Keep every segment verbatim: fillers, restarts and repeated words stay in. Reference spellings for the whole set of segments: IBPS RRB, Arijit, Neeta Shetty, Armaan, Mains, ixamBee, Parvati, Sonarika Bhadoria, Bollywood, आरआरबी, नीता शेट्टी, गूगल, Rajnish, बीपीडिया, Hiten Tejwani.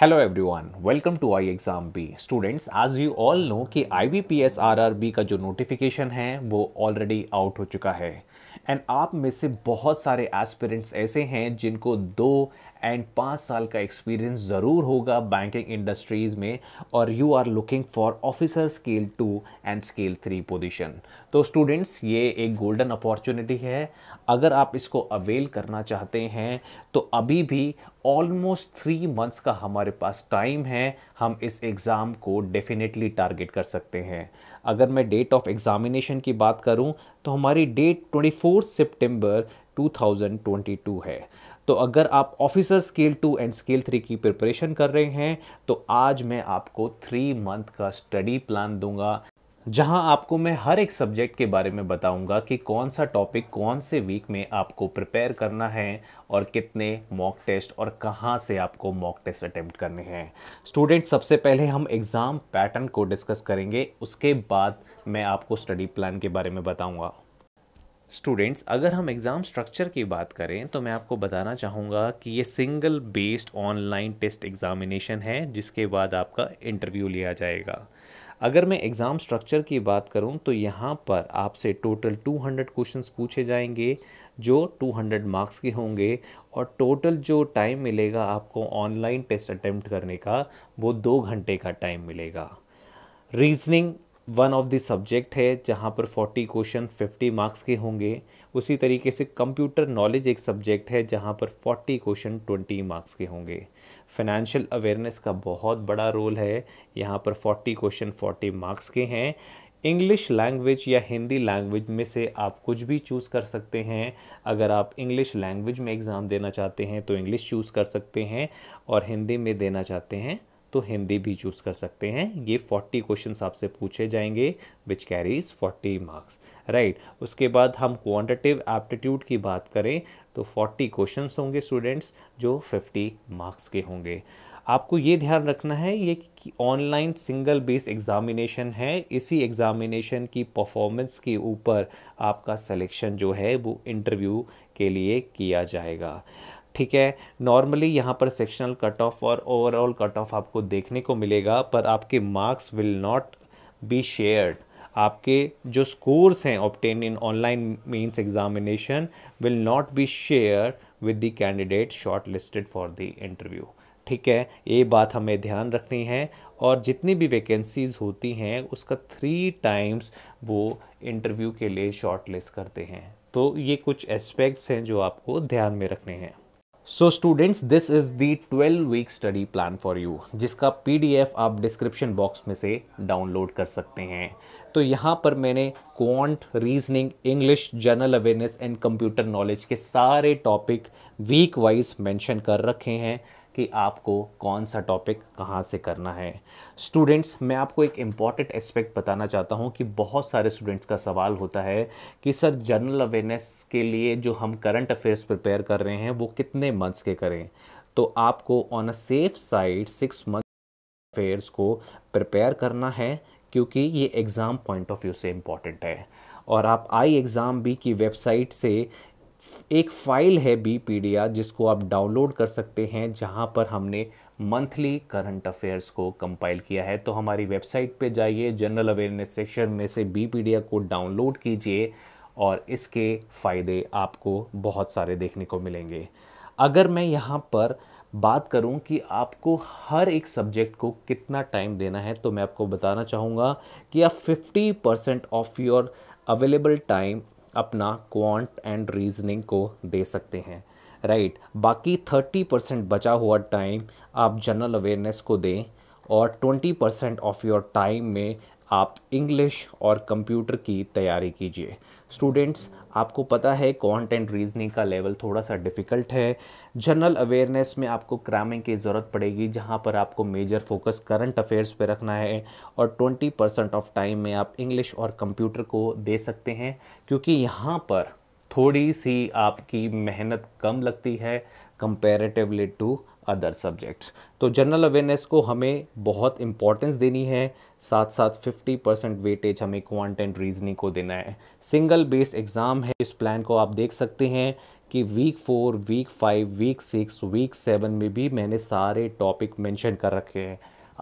Hello everyone, welcome to ixamBee. Students, आज you all know कि I B P S R R B का जो notification है वो already out हो चुका है एंड आप में से बहुत सारे एस्पिरेंट्स ऐसे हैं जिनको दो एंड पाँच साल का एक्सपीरियंस ज़रूर होगा बैंकिंग इंडस्ट्रीज़ में और you are looking for officer scale two and scale three position. तो स्टूडेंट्स, ये एक गोल्डन अपॉर्चुनिटी है। अगर आप इसको अवेल करना चाहते हैं तो अभी भी ऑलमोस्ट थ्री मंथ्स का हमारे पास टाइम है। हम इस एग्ज़ाम को डेफिनेटली टारगेट कर सकते हैं। अगर मैं डेट ऑफ एग्ज़ामिनेशन की बात करूँ तो हमारी डेट ट्वेंटी फोर्थ सितंबर टू थाउजेंड ट्वेंटी टू है। तो अगर आप officer scale two and scale three की प्रिपरेशन कर रहे हैं तो आज मैं आपको थ्री मंथ का स्टडी प्लान दूंगा, जहां आपको मैं हर एक सब्जेक्ट के बारे में बताऊंगा कि कौन सा टॉपिक कौन से वीक में आपको प्रिपेयर करना है और कितने मॉक टेस्ट और कहां से आपको मॉक टेस्ट अटेम्प्ट करने हैं। स्टूडेंट्स, सबसे पहले हम एग्ज़ाम पैटर्न को डिस्कस करेंगे, उसके बाद मैं आपको स्टडी प्लान के बारे में बताऊँगा। स्टूडेंट्स, अगर हम एग्ज़ाम स्ट्रक्चर की बात करें तो मैं आपको बताना चाहूँगा कि ये single based online test examination है, जिसके बाद आपका इंटरव्यू लिया जाएगा। अगर मैं एग्ज़ाम स्ट्रक्चर की बात करूँ तो यहाँ पर आपसे टोटल टू हंड्रेड क्वेश्चंस पूछे जाएंगे जो टू हंड्रेड मार्क्स के होंगे और टोटल जो टाइम मिलेगा आपको ऑनलाइन टेस्ट अटेम्प्ट करने का वो दो घंटे का टाइम मिलेगा। Reasoning one of the subject है जहाँ पर चालीस क्वेश्चन पचास मार्क्स के होंगे। उसी तरीके से कंप्यूटर नॉलेज एक सब्जेक्ट है जहाँ पर चालीस क्वेश्चन बीस मार्क्स के होंगे। फाइनेंशियल अवेयरनेस का बहुत बड़ा रोल है, यहाँ पर चालीस क्वेश्चन चालीस मार्क्स के हैं। इंग्लिश लैंग्वेज या हिंदी लैंग्वेज में से आप कुछ भी चूज़ कर सकते हैं। अगर आप इंग्लिश लैंग्वेज में एग्ज़ाम देना चाहते हैं तो इंग्लिश चूज़ कर सकते हैं और हिंदी में देना चाहते हैं तो हिंदी भी चूज़ कर सकते हैं। ये चालीस क्वेश्चंस आपसे पूछे जाएंगे विच कैरीज चालीस मार्क्स, राइट। उसके बाद हम क्वांटिटेटिव एप्टीट्यूड की बात करें तो चालीस क्वेश्चंस होंगे स्टूडेंट्स जो पचास मार्क्स के होंगे। आपको ये ध्यान रखना है ये कि ऑनलाइन सिंगल बेस एग्ज़ामिनेशन है। इसी एग्ज़ामिनेशन की परफॉर्मेंस के ऊपर आपका सिलेक्शन जो है वो इंटरव्यू के लिए किया जाएगा, ठीक है। नॉर्मली यहाँ पर सेक्शनल कट ऑफ और ओवरऑल कट ऑफ आपको देखने को मिलेगा, पर आपके marks will not be shared. आपके जो स्कोर्स हैं obtain in online mains examination will not be share with the candidate short listed for the interview, ठीक है। ये बात हमें ध्यान रखनी है। और जितनी भी वैकेंसीज़ होती हैं उसका थ्री टाइम्स वो इंटरव्यू के लिए शॉर्ट लिस्ट करते हैं। तो ये कुछ एस्पेक्ट्स हैं जो आपको ध्यान में रखने हैं। So students, this is the twelve week study plan for you, जिसका पीडीएफ आप डिस्क्रिप्शन बॉक्स में से डाउनलोड कर सकते हैं। तो यहाँ पर मैंने quant, reasoning, English, general awareness and computer knowledge के सारे टॉपिक वीक वाइज मेंशन कर रखे हैं कि आपको कौन सा टॉपिक कहाँ से करना है। स्टूडेंट्स, मैं आपको एक इम्पॉर्टेंट एस्पेक्ट बताना चाहता हूँ कि बहुत सारे स्टूडेंट्स का सवाल होता है कि सर जनरल अवेयरनेस के लिए जो हम करंट अफेयर्स प्रिपेयर कर रहे हैं वो कितने मंथ्स के करें। तो आपको on a safe side six month affairs को प्रिपेयर करना है, क्योंकि ये एग्ज़ाम पॉइंट ऑफ व्यू से इम्पॉर्टेंट है। और आप आई एग्ज़ाम बी की वेबसाइट से एक फ़ाइल है बीपीडिया जिसको आप डाउनलोड कर सकते हैं, जहां पर हमने मंथली करंट अफेयर्स को कंपाइल किया है। तो हमारी वेबसाइट पे जाइए, जनरल अवेयरनेस सेक्शन में से बीपीडिया को डाउनलोड कीजिए और इसके फ़ायदे आपको बहुत सारे देखने को मिलेंगे। अगर मैं यहां पर बात करूं कि आपको हर एक सब्जेक्ट को कितना टाइम देना है तो मैं आपको बताना चाहूँगा कि आप fifty percent of your available time अपना क्वांट एंड रीजनिंग को दे सकते हैं, राइट right? बाकी तीस परसेंट बचा हुआ टाइम आप जनरल अवेयरनेस को दें और बीस परसेंट ऑफ योर टाइम में आप इंग्लिश और कंप्यूटर की तैयारी कीजिए। स्टूडेंट्स, आपको पता है क्वांट एंड रीजनिंग का लेवल थोड़ा सा डिफ़िकल्ट है। जनरल अवेयरनेस में आपको क्रामिंग की ज़रूरत पड़ेगी, जहां पर आपको मेजर फोकस करंट अफेयर्स पे रखना है और बीस परसेंट ऑफ टाइम में आप इंग्लिश और कंप्यूटर को दे सकते हैं, क्योंकि यहां पर थोड़ी सी आपकी मेहनत कम लगती है कंपेरेटिवली टू अदर सब्जेक्ट्स। तो जनरल अवेयरनेस को हमें बहुत इंपॉर्टेंस देनी है, साथ साथ फिफ्टी परसेंट वेटेज हमें क्वांट एंड रीजनिंग को देना है। सिंगल बेस एग्ज़ाम है, इस प्लान को आप देख सकते हैं कि week four, week five, week six, week seven में भी मैंने सारे टॉपिक मेंशन कर रखे हैं।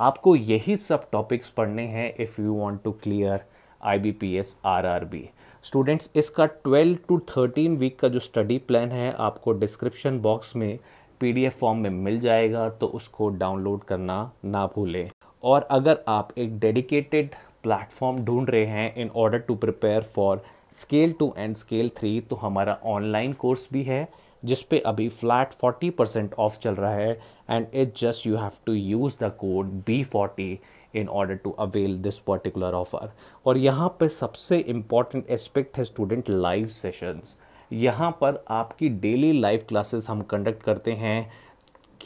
आपको यही सब टॉपिक्स पढ़ने हैं if you want to clear IBPS आरआरबी। Students, इसका ट्वेल्व टू थर्टीन वीक का जो स्टडी प्लान है आपको डिस्क्रिप्शन बॉक्स में पीडीएफ फॉर्म में मिल जाएगा, तो उसको डाउनलोड करना ना भूलें। और अगर आप एक डेडिकेटेड प्लेटफॉर्म ढूंढ रहे हैं in order to prepare for scale two and scale three, तो हमारा ऑनलाइन कोर्स भी है जिस पे अभी फ्लैट फोर्टी परसेंट ऑफ चल रहा है, and it just you have to use the code B forty in order to avail this particular offer. और यहाँ पे सबसे इम्पॉर्टेंट एस्पेक्ट है स्टूडेंट लाइव सेशंस। यहाँ पर आपकी डेली लाइव क्लासेस हम कंडक्ट करते हैं।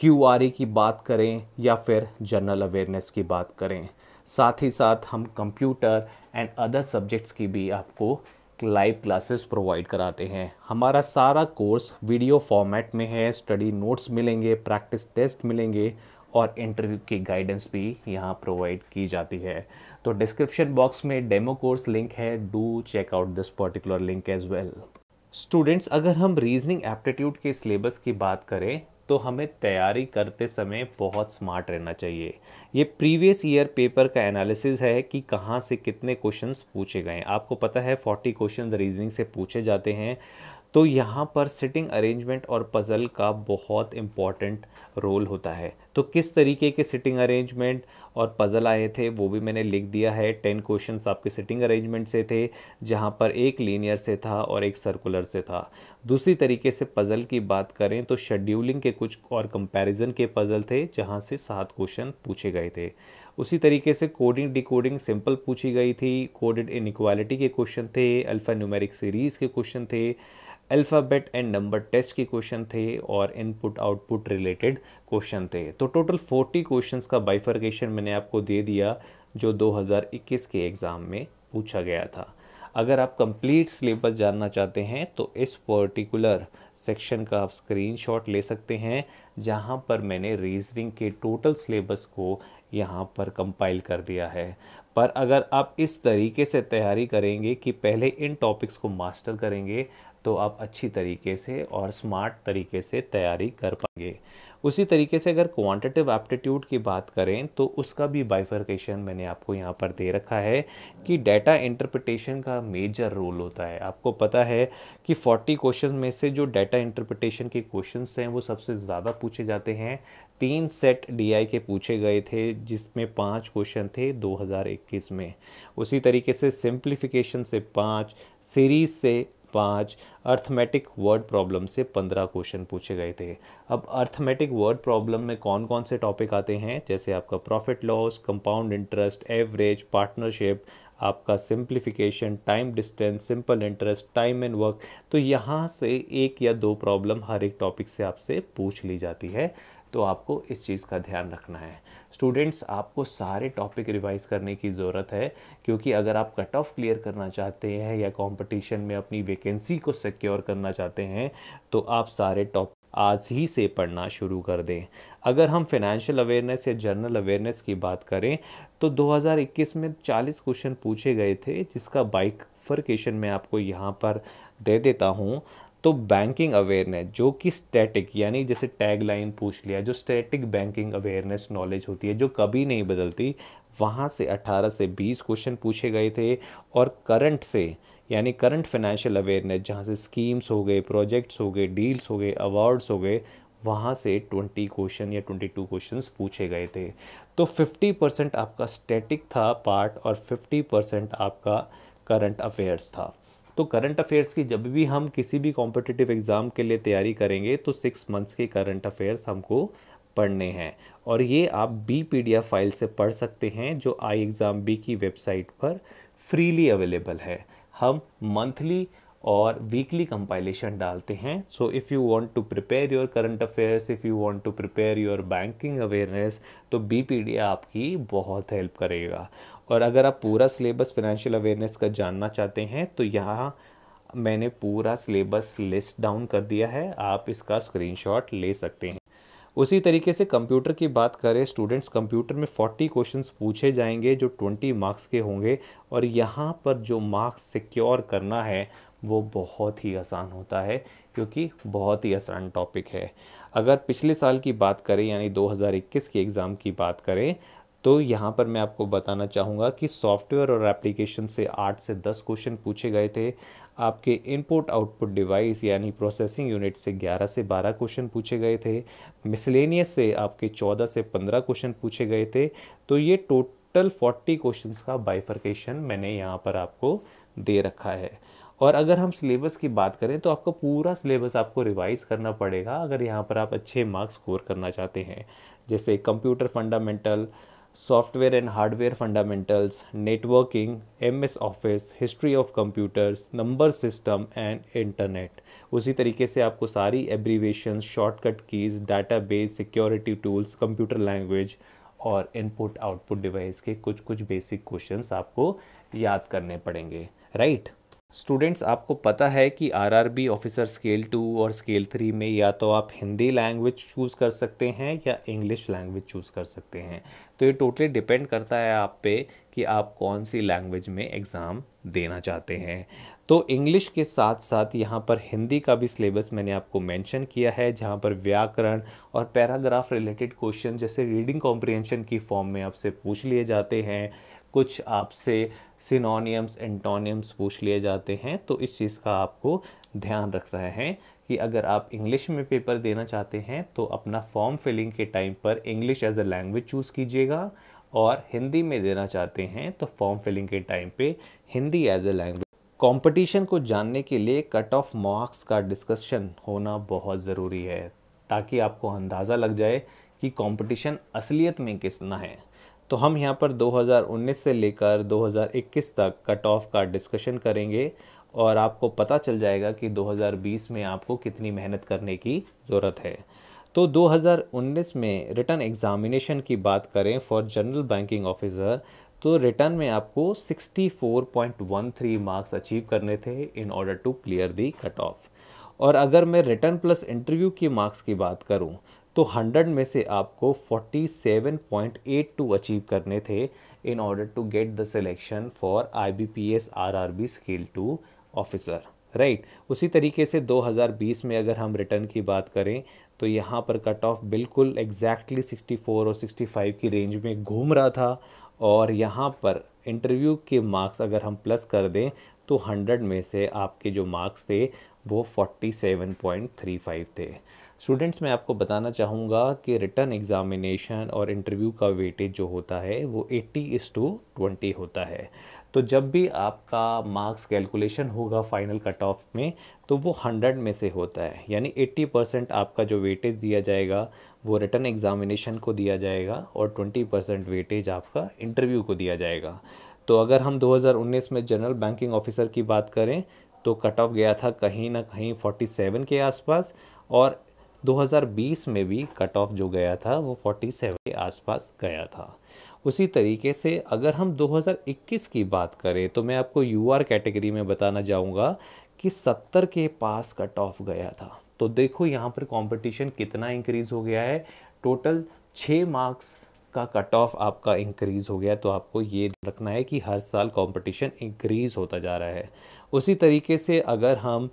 क्यू आर ए की बात करें या फिर जनरल अवेयरनेस की बात करें, साथ ही साथ हम कंप्यूटर एंड अदर सब्जेक्ट्स की भी आपको लाइव क्लासेस प्रोवाइड कराते हैं। हमारा सारा कोर्स वीडियो फॉर्मेट में है, स्टडी नोट्स मिलेंगे, प्रैक्टिस टेस्ट मिलेंगे और इंटरव्यू की गाइडेंस भी यहाँ प्रोवाइड की जाती है। तो डिस्क्रिप्शन बॉक्स में डेमो कोर्स लिंक है, do check out this particular link as well. Students, अगर हम रीजनिंग एप्टीट्यूड के सिलेबस की बात करें तो हमें तैयारी करते समय बहुत स्मार्ट रहना चाहिए। ये प्रीवियस ईयर पेपर का एनालिसिस है कि कहाँ से कितने क्वेश्चंस पूछे गए। आपको पता है चालीस क्वेश्चन रीजनिंग से पूछे जाते हैं, तो यहाँ पर सिटिंग अरेंजमेंट और पजल का बहुत इम्पॉर्टेंट रोल होता है। तो किस तरीके के सिटिंग अरेंजमेंट और पजल आए थे वो भी मैंने लिख दिया है। टेन क्वेश्चंस आपके सिटिंग अरेंजमेंट से थे, जहाँ पर एक लीनियर से था और एक सर्कुलर से था। दूसरी तरीके से पजल की बात करें तो शेड्यूलिंग के कुछ और कंपैरिजन के पजल थे, जहाँ से सात क्वेश्चन पूछे गए थे। उसी तरीके से कोडिंग डिकोडिंग सिंपल पूछी गई थी, कोडेड इनइक्वालिटी के क्वेश्चन थे, अल्फ़ा न्यूमेरिक सीरीज़ के क्वेश्चन थे, अल्फ़ाबेट एंड नंबर टेस्ट के क्वेश्चन थे और इनपुट आउटपुट रिलेटेड क्वेश्चन थे। तो टोटल चालीस क्वेश्चंस का बाइफरकेशन मैंने आपको दे दिया जो दो हज़ार इक्कीस के एग्ज़ाम में पूछा गया था। अगर आप कंप्लीट सिलेबस जानना चाहते हैं तो इस पर्टिकुलर सेक्शन का आप स्क्रीनशॉट ले सकते हैं, जहां पर मैंने रीजनिंग के टोटल सिलेबस को यहां पर कंपाइल कर दिया है। पर अगर आप इस तरीके से तैयारी करेंगे कि पहले इन टॉपिक्स को मास्टर करेंगे तो आप अच्छी तरीके से और स्मार्ट तरीके से तैयारी कर पाएंगे। उसी तरीके से अगर क्वांटिटिव एप्टीट्यूड की बात करें तो उसका भी बाइफरकेशन मैंने आपको यहाँ पर दे रखा है कि डाटा इंटरप्रिटेशन का मेजर रोल होता है। आपको पता है कि चालीस क्वेश्चन में से जो डाटा इंटरप्रिटेशन के क्वेश्चंस हैं वो सबसे ज़्यादा पूछे जाते हैं। तीन सेट डीआई के पूछे गए थे जिसमें पाँच क्वेश्चन थे दो हज़ार इक्कीस में। उसी तरीके से सिंप्लीफिकेशन से पाँच, सीरीज से पाँच, अर्थमेटिक वर्ड प्रॉब्लम से पंद्रह क्वेश्चन पूछे गए थे। अब अर्थमेटिक वर्ड प्रॉब्लम में कौन कौन से टॉपिक आते हैं, जैसे आपका profit loss, compound interest, average, partnership, आपका simplification, time distance, simple interest, time and work. तो यहाँ से एक या दो प्रॉब्लम हर एक टॉपिक से आपसे पूछ ली जाती है, तो आपको इस चीज़ का ध्यान रखना है। स्टूडेंट्स, आपको सारे टॉपिक रिवाइज़ करने की ज़रूरत है, क्योंकि अगर आप कट ऑफ क्लियर करना चाहते हैं या कंपटीशन में अपनी वैकेंसी को सिक्योर करना चाहते हैं तो आप सारे टॉपिक आज ही से पढ़ना शुरू कर दें। अगर हम फाइनेंशियल अवेयरनेस या जनरल अवेयरनेस की बात करें तो दो हज़ार इक्कीस में चालीस क्वेश्चन पूछे गए थे, जिसका बाइफरकेशन मैं आपको यहाँ पर दे देता हूँ। तो बैंकिंग अवेयरनेस जो कि स्टैटिक, यानी जैसे टैग लाइन पूछ लिया, जो स्टैटिक बैंकिंग अवेयरनेस नॉलेज होती है जो कभी नहीं बदलती, वहाँ से अठारह से बीस क्वेश्चन पूछे गए थे। और करंट से, यानी करंट फाइनेंशियल अवेयरनेस जहाँ से स्कीम्स हो गए, प्रोजेक्ट्स हो गए, डील्स हो गए, अवार्ड्स हो गए, वहाँ से बीस क्वेश्चन या बाईस क्वेश्चंस पूछे गए थे। तो पचास परसेंट आपका स्टैटिक था पार्ट और पचास परसेंट आपका करंट अफेयर्स था। तो करंट अफेयर्स की जब भी हम किसी भी कॉम्पिटिटिव एग्ज़ाम के लिए तैयारी करेंगे तो सिक्स मंथ्स के करंट अफेयर्स हमको पढ़ने हैं, और ये आप बीपीडिया फाइल से पढ़ सकते हैं जो आई एग्ज़ाम बी की वेबसाइट पर फ्रीली अवेलेबल है। हम मंथली और वीकली कंपाइलेशन डालते हैं। So if you want to prepare your current affairs, if you want to prepare your banking awareness, तो बीपीडिया आपकी बहुत हेल्प करेगा। और अगर आप पूरा सिलेबस फाइनेंशियल अवेयरनेस का जानना चाहते हैं तो यहाँ मैंने पूरा सिलेबस लिस्ट डाउन कर दिया है, आप इसका स्क्रीनशॉट ले सकते हैं। उसी तरीके से कंप्यूटर की बात करें स्टूडेंट्स, कंप्यूटर में चालीस क्वेश्चंस पूछे जाएंगे जो बीस मार्क्स के होंगे, और यहाँ पर जो मार्क्स सिक्योर करना है वो बहुत ही आसान होता है, क्योंकि बहुत ही आसान टॉपिक है। अगर पिछले साल की बात करें यानी दो हज़ार इक्कीस के एग्ज़ाम की बात करें तो यहाँ पर मैं आपको बताना चाहूँगा कि सॉफ्टवेयर और एप्लीकेशन से आठ से दस क्वेश्चन पूछे गए थे। आपके इनपुट आउटपुट डिवाइस यानी प्रोसेसिंग यूनिट से ग्यारह से बारह क्वेश्चन पूछे गए थे। मिसलेनियस से आपके चौदह से पंद्रह क्वेश्चन पूछे गए थे। तो ये टोटल चालीस क्वेश्चंस का बाइफरकेशन मैंने यहाँ पर आपको दे रखा है। और अगर हम सिलेबस की बात करें तो आपका पूरा सिलेबस आपको रिवाइज़ करना पड़ेगा अगर यहाँ पर आप अच्छे मार्क्स स्कोर करना चाहते हैं। जैसे computer fundamental, software and hardware fundamentals, networking, MS office, history of computers, number system and internet. उसी तरीके से आपको सारी abbreviation, shortcut keys, database, security tools, computer language और इनपुट आउटपुट डिवाइस के कुछ कुछ बेसिक क्वेश्चंस आपको याद करने पड़ेंगे, राइट। स्टूडेंट्स, आपको पता है कि आरआरबी ऑफिसर स्केल टू और स्केल थ्री में या तो आप हिंदी लैंग्वेज चूज़ कर सकते हैं या इंग्लिश लैंग्वेज चूज़ कर सकते हैं। तो ये टोटली डिपेंड करता है आप पे कि आप कौन सी लैंग्वेज में एग्ज़ाम देना चाहते हैं। तो इंग्लिश के साथ साथ यहाँ पर हिंदी का भी सिलेबस मैंने आपको मेंशन किया है, जहाँ पर व्याकरण और पैराग्राफ रिलेटेड क्वेश्चन जैसे रीडिंग कॉम्प्रिहेंशन की फॉर्म में आपसे पूछ लिए जाते हैं, कुछ आपसे सिनोनिम्स एंटोनिम्स पूछ लिए जाते हैं। तो इस चीज़ का आपको ध्यान रख रहे हैं कि अगर आप इंग्लिश में पेपर देना चाहते हैं तो अपना फॉर्म फिलिंग के टाइम पर English as a language choose कीजिएगा, और हिंदी में देना चाहते हैं तो फॉर्म फिलिंग के टाइम पे Hindi as a language. Competition को जानने के लिए कट ऑफ मार्क्स का डिस्कशन होना बहुत ज़रूरी है ताकि आपको अंदाज़ा लग जाए कि कंपटीशन असलियत में कितना है। तो हम यहाँ पर दो हज़ार उन्नीस से लेकर दो हज़ार इक्कीस तक कट ऑफ का डिस्कशन करेंगे और आपको पता चल जाएगा कि दो हज़ार बीस में आपको कितनी मेहनत करने की ज़रूरत है। तो दो हज़ार उन्नीस में रिटर्न एग्ज़ामिनेशन की बात करें फॉर जनरल बैंकिंग ऑफिसर, तो रिटर्न में आपको sixty four point one three marks achieve करने थे in order to clear the cut off. और अगर मैं रिटर्न प्लस इंटरव्यू की मार्क्स की बात करूँ तो हंड्रेड में से आपको forty seven point eight two achieve करने थे in order to get the selection for IBPS आरआरबी scale two officer, right. उसी तरीके से दो हज़ार बीस में अगर हम रिटर्न की बात करें तो यहाँ पर कट ऑफ बिल्कुल एग्जैक्टली सिक्सटी फोर और सिक्सटी फाइव की रेंज में घूम रहा था। और यहाँ पर इंटरव्यू के मार्क्स अगर हम प्लस कर दें तो हंड्रेड में से आपके जो मार्क्स थे वो forty seven point three five थे। स्टूडेंट्स, मैं आपको बताना चाहूँगा कि रिटर्न एग्ज़ामिनेशन और इंटरव्यू का वेटेज जो होता है वो एटी इज़ टू ट्वेंटी होता है। तो जब भी आपका मार्क्स कैलकुलेशन होगा फाइनल कट ऑफ में तो वो हंड्रेड में से होता है, यानी एटी परसेंट आपका जो वेटेज दिया जाएगा वो रिटर्न एग्ज़ामिनेशन को दिया जाएगा और ट्वेंटी परसेंट वेटेज आपका इंटरव्यू को दिया जाएगा। तो अगर हम दो हज़ार उन्नीस में जनरल बैंकिंग ऑफिसर की बात करें तो कट ऑफ गया था कहीं ना कहीं फोर्टी सेवन के आसपास, और दो हज़ार बीस में भी कट ऑफ जो गया था वो फोर्टी सेवन के आसपास गया था। उसी तरीके से अगर हम दो हज़ार इक्कीस की बात करें तो मैं आपको यूआर कैटेगरी में बताना चाहूँगा कि सत्तर के पास कट ऑफ गया था। तो देखो यहाँ पर कंपटीशन कितना इंक्रीज़ हो गया है, टोटल छः मार्क्स का कट ऑफ आपका इंक्रीज़ हो गया। तो आपको ये रखना है कि हर साल कंपटीशन इंक्रीज़ होता जा रहा है। उसी तरीके से अगर हम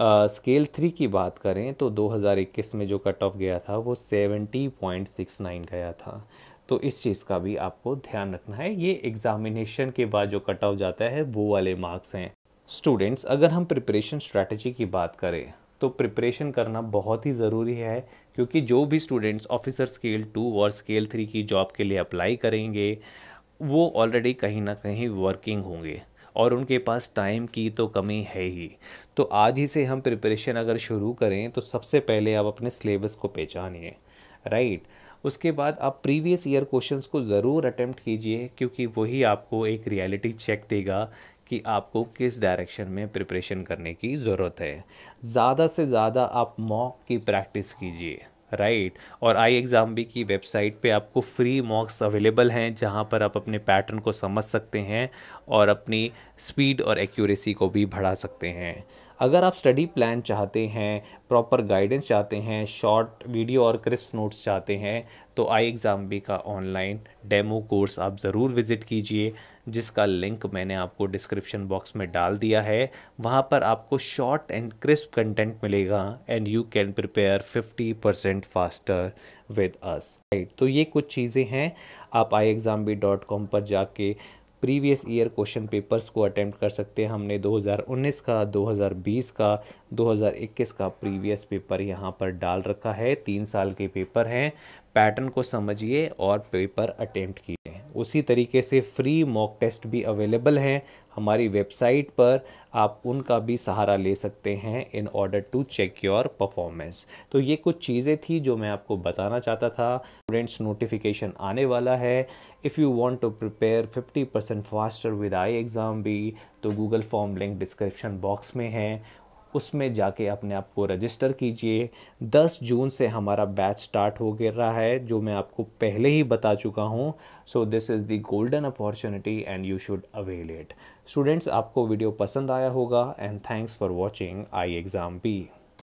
स्केल uh, थ्री की बात करें तो दो हज़ार इक्कीस में जो कट ऑफ गया था वो सेवेंटी पॉइंट सिक्स नाइन गया था। तो इस चीज़ का भी आपको ध्यान रखना है, ये एग्ज़ामिनेशन के बाद जो कट ऑफ जाता है वो वाले मार्क्स हैं। स्टूडेंट्स, अगर हम प्रिपरेशन स्ट्रैटेजी की बात करें तो प्रिपरेशन करना बहुत ही ज़रूरी है, क्योंकि जो भी स्टूडेंट्स ऑफिसर स्केल टू और स्केल थ्री की जॉब के लिए अप्लाई करेंगे वो ऑलरेडी कहीं ना कहीं वर्किंग होंगे और उनके पास टाइम की तो कमी है ही। तो आज ही से हम प्रिपरेशन अगर शुरू करें तो सबसे पहले आप अपने सिलेबस को पहचानिए, राइट। उसके बाद आप प्रीवियस ईयर क्वेश्चंस को ज़रूर अटेम्प्ट कीजिए, क्योंकि वही आपको एक रियलिटी चेक देगा कि आपको किस डायरेक्शन में प्रिपरेशन करने की ज़रूरत है। ज़्यादा से ज़्यादा आप मॉक की प्रैक्टिस कीजिए, राइट right. और आई एग्ज़ाम बी की वेबसाइट पे आपको फ्री मॉक्स अवेलेबल हैं, जहां पर आप अपने पैटर्न को समझ सकते हैं और अपनी स्पीड और एक्यूरेसी को भी बढ़ा सकते हैं। अगर आप स्टडी प्लान चाहते हैं, प्रॉपर गाइडेंस चाहते हैं, शॉर्ट वीडियो और क्रिस्प नोट्स चाहते हैं तो आई ixamBee का ऑनलाइन डेमो कोर्स आप ज़रूर विज़िट कीजिए, जिसका लिंक मैंने आपको डिस्क्रिप्शन बॉक्स में डाल दिया है। वहाँ पर आपको शॉर्ट एंड क्रिस्प कंटेंट मिलेगा and you can prepare fifty percent faster with us. Right, तो ये कुछ चीज़ें हैं। आप आई ixamBee डॉट कॉम पर जाके प्रीवियस ईयर क्वेश्चन पेपर्स को अटैम्प्ट कर सकते हैं। हमने दो हज़ार उन्नीस का, दो हज़ार बीस का, दो हज़ार इक्कीस का प्रीवियस पेपर यहाँ पर डाल रखा है। तीन साल के पेपर हैं। पैटर्न को समझिए और पेपर अटैम्प्ट कीजिए। उसी तरीके से फ्री मॉक टेस्ट भी अवेलेबल हैं हमारी वेबसाइट पर, आप उनका भी सहारा ले सकते हैं in order to check your performance. तो ये कुछ चीज़ें थी जो मैं आपको बताना चाहता था। स्टूडेंट्स, नोटिफिकेशन आने वाला है। If you want to prepare fifty percent faster with I ixamBee तो गूगल form link description box में है, उसमें जाके अपने आप को रजिस्टर कीजिए। दस जून से हमारा बैच स्टार्ट हो गया रहा है, जो मैं आपको पहले ही बता चुका हूँ। So this is the golden opportunity and you should avail it. Students, आपको वीडियो पसंद आया होगा and thanks for watching I ixamBee।